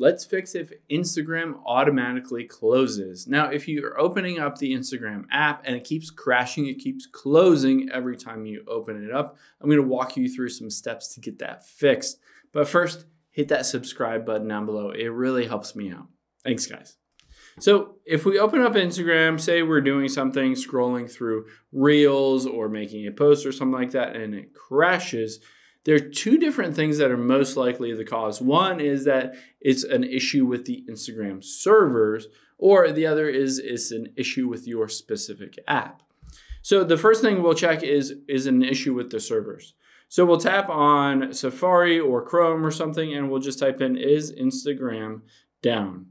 Let's fix if Instagram automatically closes. Now, if you're opening up the Instagram app and it keeps crashing, it keeps closing every time you open it up, I'm gonna walk you through some steps to get that fixed. But first, hit that subscribe button down below. It really helps me out. Thanks, guys. So if we open up Instagram, say we're doing something, scrolling through Reels or making a post or something like that, and it crashes, there are two different things that are most likely the cause. One is that it's an issue with the Instagram servers, or the other is it's an issue with your specific app. So the first thing we'll check is an issue with the servers. So we'll tap on Safari or Chrome or something, and we'll just type in, is Instagram down?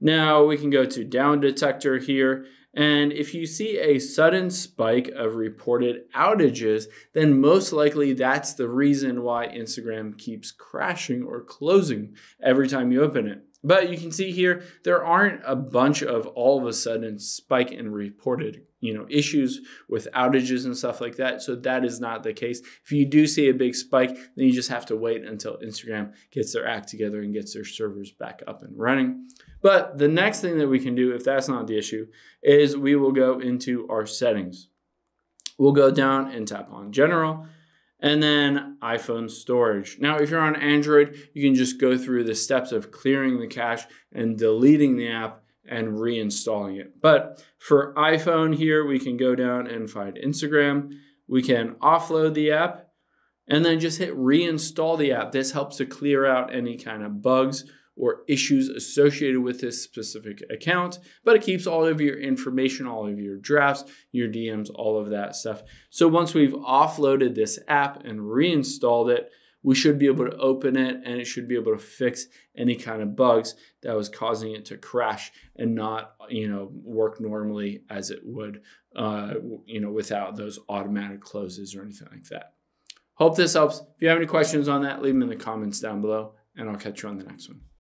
Now we can go to Down Detector here, and if you see a sudden spike of reported outages, then most likely that's the reason why Instagram keeps crashing or closing every time you open it. But you can see here, there aren't a bunch of all of a sudden spike in reported, issues with outages and stuff like that. So that is not the case. If you do see a big spike, then you just have to wait until Instagram gets their act together and gets their servers back up and running. But the next thing that we can do, if that's not the issue, is we will go into our settings. We'll go down and tap on General, and then iPhone storage. Now, if you're on Android, you can just go through the steps of clearing the cache and deleting the app and reinstalling it. But for iPhone here, we can go down and find Instagram. We can offload the app and then just hit reinstall the app. This helps to clear out any kind of bugs or issues associated with this specific account, but it keeps all of your information, all of your drafts, your DMs, all of that stuff. So once we've offloaded this app and reinstalled it, we should be able to open it and it should be able to fix any kind of bugs that was causing it to crash and not, work normally as it would, without those automatic closes or anything like that. Hope this helps. If you have any questions on that, leave them in the comments down below, and I'll catch you on the next one.